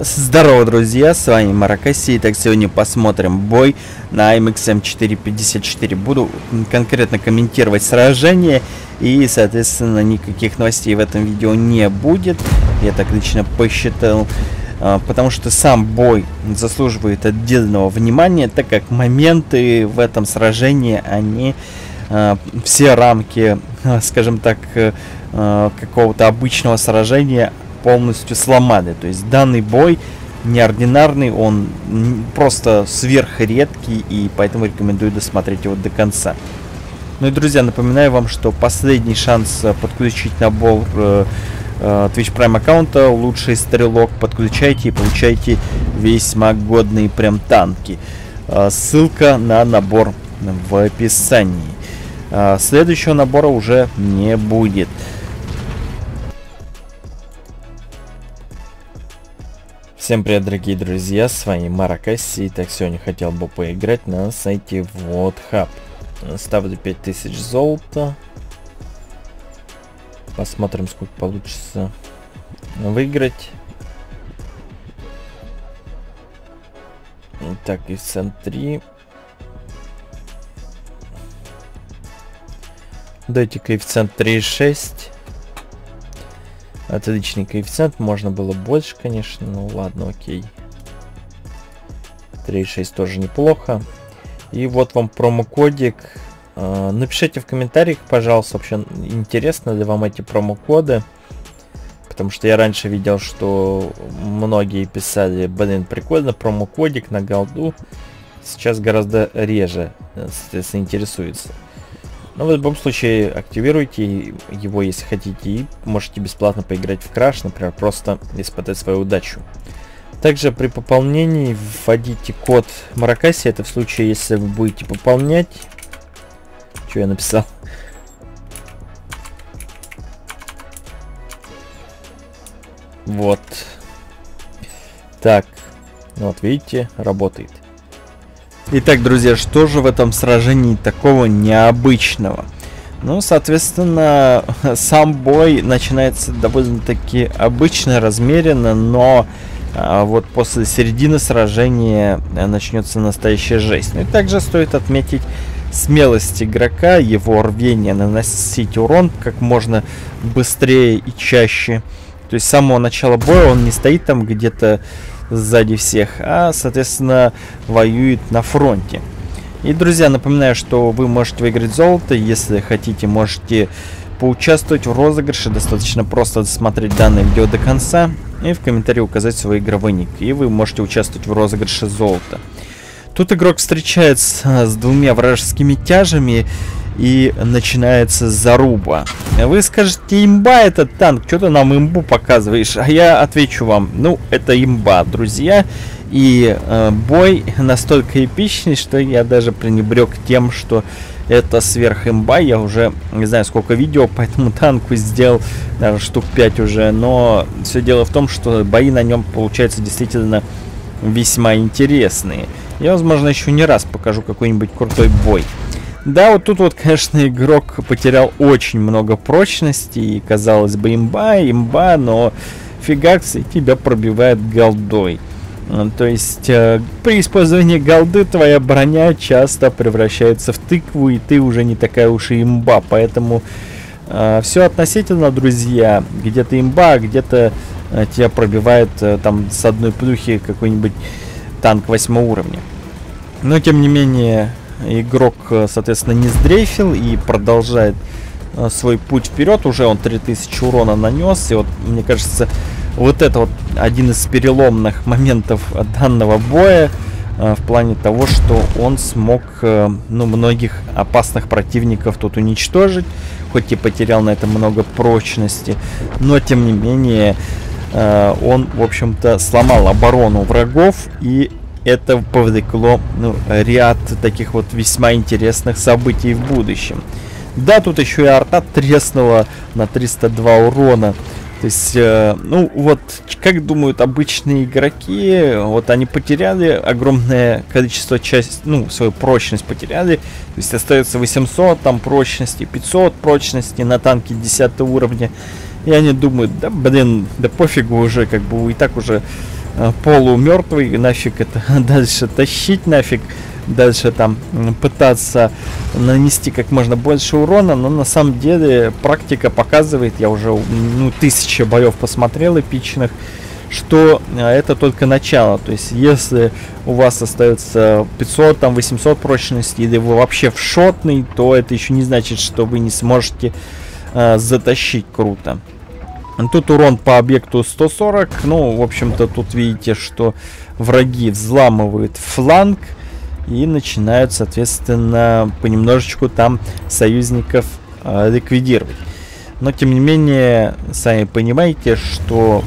Здорово, друзья, с вами Маракаси. Итак, сегодня посмотрим бой на AMX M4 54. Буду конкретно комментировать сражение и, соответственно, никаких новостей в этом видео не будет. Я так лично посчитал, потому что сам бой заслуживает отдельного внимания, так как моменты в этом сражении, они все рамки, скажем так, какого-то обычного сражения полностью сломали. То есть данный бой неординарный, он просто сверхредкий, и поэтому рекомендую досмотреть его до конца. Ну и, друзья, напоминаю вам, что последний шанс подключить набор Twitch Prime аккаунта «Лучший стрелок». Подключайте и получайте весьма годные прям танки. Ссылка на набор в описании. Следующего набора уже не будет. Всем привет, дорогие друзья, с вами Маракаси. Итак, сегодня хотел бы поиграть на сайте Вотхаб. Ставлю 5000 золота. Посмотрим, сколько получится выиграть. Так, и в центре. Дайте коэффициент 3,6. Отличный коэффициент, можно было больше, конечно, ну ладно, окей. 3,6 тоже неплохо. И вот вам промокодик. Напишите в комментариях, пожалуйста, вообще интересны ли вам эти промокоды. Потому что я раньше видел, что многие писали, блин, прикольно, промокодик на голду. Сейчас гораздо реже, соответственно, интересуется. Но в любом случае активируйте его, если хотите, и можете бесплатно поиграть в краш, например, просто испытать свою удачу. Также при пополнении вводите код Маракаси, это в случае, если вы будете пополнять. Что я написал? Вот. Так, вот видите, работает. Итак, друзья, что же в этом сражении такого необычного? Ну, соответственно, сам бой начинается довольно-таки обычно, размеренно, но вот после середины сражения начнется настоящая жесть. Ну и также стоит отметить смелость игрока, его рвение наносить урон как можно быстрее и чаще. То есть с самого начала боя он не стоит там где-то сзади всех, а, соответственно, воюет на фронте. И, друзья, напоминаю, что вы можете выиграть золото, если хотите, можете поучаствовать в розыгрыше. Достаточно просто досмотреть данное видео до конца и в комментарии указать свой игровой ник, и вы можете участвовать в розыгрыше золота. Тут игрок встречается с двумя вражескими тяжами, и начинается заруба. Вы скажете: имба этот танк, что ты нам имбу показываешь? А я отвечу вам: ну, это имба, друзья. И бой настолько эпичный, что я даже пренебрег тем, что это сверхимба. Я уже не знаю, сколько видео по этому танку сделал, даже штук 5 уже. Но все дело в том, что бои на нем получаются действительно весьма интересные. Я, возможно, еще не раз покажу какой-нибудь крутой бой. Да, вот тут вот, конечно, игрок потерял очень много прочности, и, казалось бы, имба, но фигакс, и тебя пробивает голдой. То есть при использовании голды твоя броня часто превращается в тыкву, и ты уже не такая уж и имба. Поэтому все относительно, друзья, где-то имба, где-то тебя пробивает там с одной плюхи какой-нибудь танк 8 уровня. Но, тем не менее, игрок, соответственно, не сдрейфил и продолжает свой путь вперед. Уже он 3000 урона нанес. И вот, мне кажется, вот это вот один из переломных моментов данного боя, в плане того, что он смог, ну, многих опасных противников тут уничтожить. Хоть и потерял на это много прочности, но, тем не менее, он, в общем-то, сломал оборону врагов, и это повлекло, ну, ряд таких вот весьма интересных событий в будущем. Да, тут еще и арта треснула на 302 урона. То есть, ну вот, как думают обычные игроки, вот они потеряли огромное количество часть, ну, свою прочность потеряли. То есть остается 800 там прочности, 500 прочности на танке 10 уровня. И они думают: да блин, да пофигу уже, как бы, и так уже полумертвый, нафиг это дальше тащить, нафиг дальше там пытаться нанести как можно больше урона. Но на самом деле практика показывает, я уже тысячи боев посмотрел эпичных, что это только начало. То есть если у вас остается 500, там 800 прочности, или вы вообще в шотный, то это еще не значит, что вы не сможете затащить круто. Тут урон по объекту 140. Ну, в общем-то, тут видите, что враги взламывают фланг и начинают, соответственно, понемножечку там союзников ликвидировать. Но, тем не менее, сами понимаете, что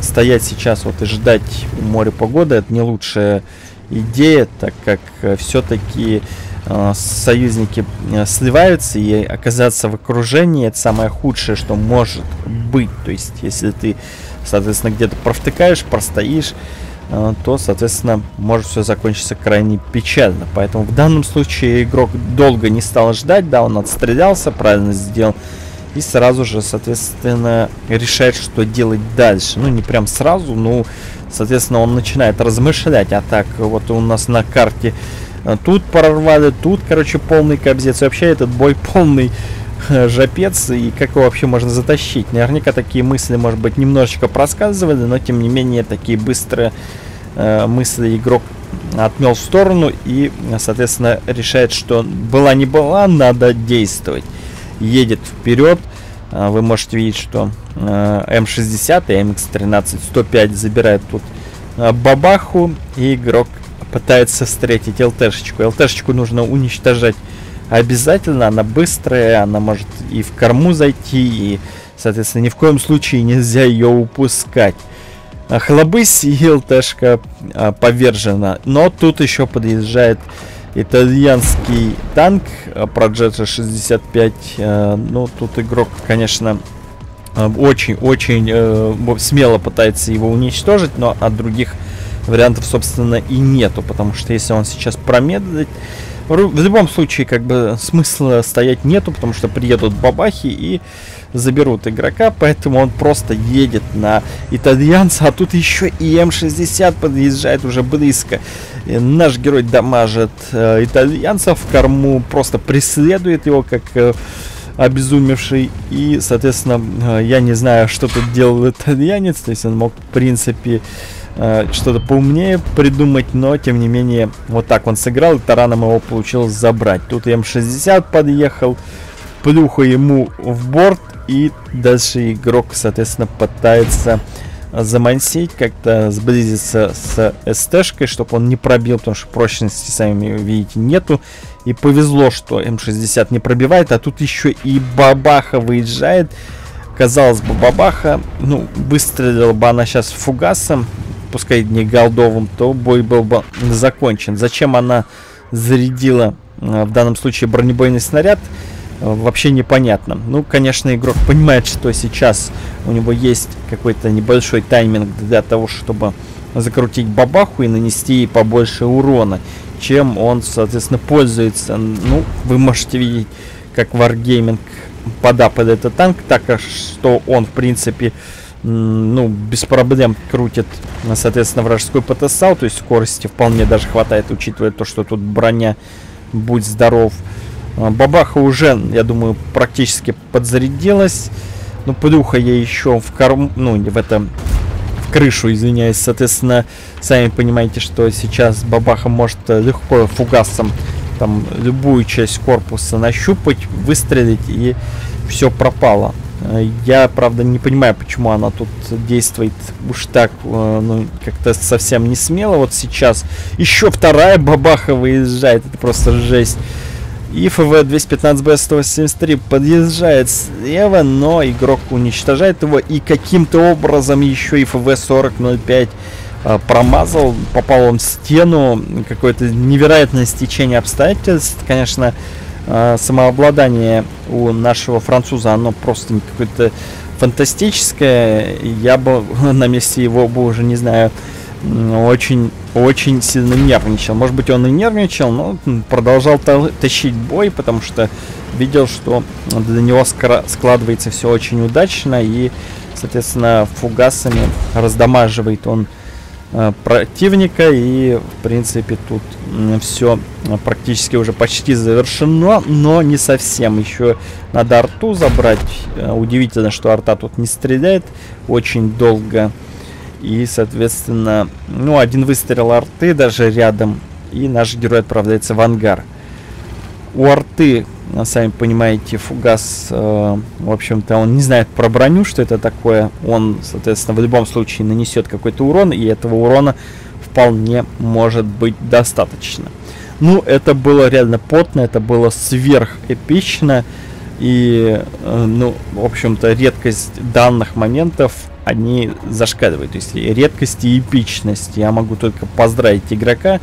стоять сейчас вот и ждать у моря погоды — это не лучшая идея, так как все-таки союзники сливаются, и оказаться в окружении — это самое худшее, что может быть. То есть, если ты, соответственно, где-то провтыкаешь, простоишь, то, соответственно, может все закончиться крайне печально. Поэтому в данном случае игрок долго не стал ждать, да, он отстрелялся, правильно сделал, и сразу же, соответственно, решает, что делать дальше. Ну, не прям сразу, но, соответственно, он начинает размышлять. А так, вот у нас на карте тут прорвали, тут, короче, полный кобзец. И вообще этот бой полный жопец. И как его вообще можно затащить? Наверняка такие мысли, может быть, немножечко просказывали, но, тем не менее, такие быстрые мысли игрок отмел в сторону и, соответственно, решает, что была не была, надо действовать. Едет вперед. Вы можете видеть, что М60 и MX13 105 забирают тут бабаху, и игрок пытается встретить ЛТшечку. ЛТшечку нужно уничтожать обязательно, она быстрая, она может и в корму зайти, и, соответственно, ни в коем случае нельзя ее упускать. Хлобысь, и ЛТшка повержена. Но тут еще подъезжает итальянский танк Projet 65. Ну, тут игрок, конечно, очень-очень смело пытается его уничтожить, но от других вариантов, собственно, и нету, потому что если он сейчас промедлит, в любом случае, как бы, смысла стоять нету, потому что приедут бабахи и заберут игрока, поэтому он просто едет на итальянца, а тут еще и М60 подъезжает уже близко. И наш герой дамажит итальянца в корму, просто преследует его, как обезумевший, и, соответственно, я не знаю, что тут делал итальянец, то есть он мог, в принципе, что-то поумнее придумать, но, тем не менее, вот так он сыграл, и тараном его получилось забрать. Тут М60 подъехал, плюха ему в борт, и дальше игрок, соответственно, пытается замансить, как-то сблизиться с СТ-шкой, чтобы он не пробил, потому что прочности, сами видите, нету. И повезло, что М60 не пробивает, а тут еще и бабаха выезжает. Казалось бы, бабаха, ну, выстрелила бы она сейчас фугасом, пускай не голдовым, то бой был бы закончен. Зачем она зарядила в данном случае бронебойный снаряд, вообще непонятно. Ну, конечно, игрок понимает, что сейчас у него есть какой-то небольшой тайминг для того, чтобы закрутить бабаху и нанести ей побольше урона, чем он, соответственно, пользуется. Ну, вы можете видеть, как Wargaming подап под этот танк, так что он, в принципе, ну, без проблем крутит, соответственно, вражеской потенциал, то есть скорости вполне даже хватает, учитывая то, что тут броня, будь здоров. Бабаха уже, я думаю, практически подзарядилась, но плюха ей еще в корму, ну, в крышу, извиняюсь, соответственно, сами понимаете, что сейчас бабаха может легко фугасом там любую часть корпуса нащупать, выстрелить, и все пропало. Я, правда, не понимаю, почему она тут действует уж так, ну, как-то совсем не смело. Вот сейчас еще вторая бабаха выезжает, это просто жесть. И FV215B183 подъезжает слева, но игрок уничтожает его, и каким-то образом еще и FV4005 промазал, попал он в стену. Какое-то невероятное стечение обстоятельств, конечно. Самообладание у нашего француза, оно просто какое-то фантастическое. Я бы на месте его бы уже, не знаю, очень сильно нервничал. Может быть, он и нервничал, но продолжал тащить бой, потому что видел, что для него складывается все очень удачно, и, соответственно, фугасами раздамаживает он противника. И, в принципе, тут все практически уже почти завершено, но не совсем. Еще надо арту забрать. Удивительно, что арта тут не стреляет очень долго. И, соответственно, ну, один выстрел арты даже рядом, и наш герой отправляется в ангар. У арты, сами понимаете, фугас, в общем-то, он не знает про броню, что это такое. Он, соответственно, в любом случае нанесет какой-то урон, и этого урона вполне может быть достаточно. Ну, это было реально потно, это было сверхэпично. И, ну, в общем-то, редкость данных моментов, они зашкаливают. То есть редкость и эпичность. Я могу только поздравить игрока,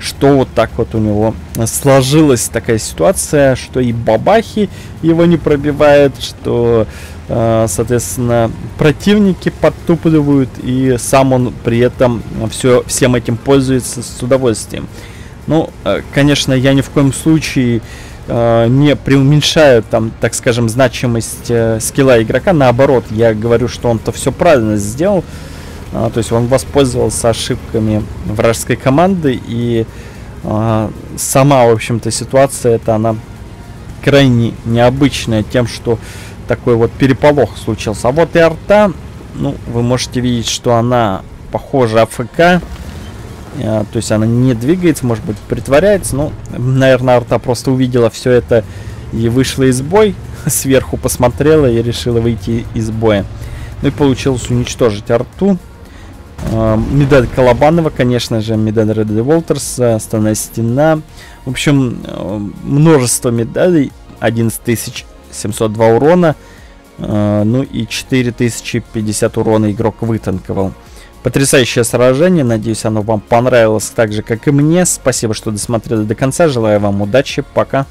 что вот так вот у него сложилась такая ситуация, что и бабахи его не пробивают, что, соответственно, противники подтупливают, и сам он при этом всем этим пользуется с удовольствием. Ну, конечно, я ни в коем случае не преуменьшаю, там, так скажем, значимость скилла игрока. Наоборот, я говорю, что он-то все правильно сделал. То есть он воспользовался ошибками вражеской команды, и сама, в общем-то, ситуация эта, она крайне необычная тем, что такой вот переполох случился. А вот и арта, ну, вы можете видеть, что она похожа АФК, то есть она не двигается, может быть, притворяется. Ну, наверное, арта просто увидела все это и вышла из боя, сверху посмотрела и решила выйти из боя. Ну и получилось уничтожить арту. Медаль Колобанова, конечно же, медаль Рэдли Уолтерса, Стальная стена. В общем, множество медалей. 11702 урона. Ну и 4050 урона игрок вытанковал. Потрясающее сражение. Надеюсь, оно вам понравилось так же, как и мне. Спасибо, что досмотрели до конца. Желаю вам удачи. Пока.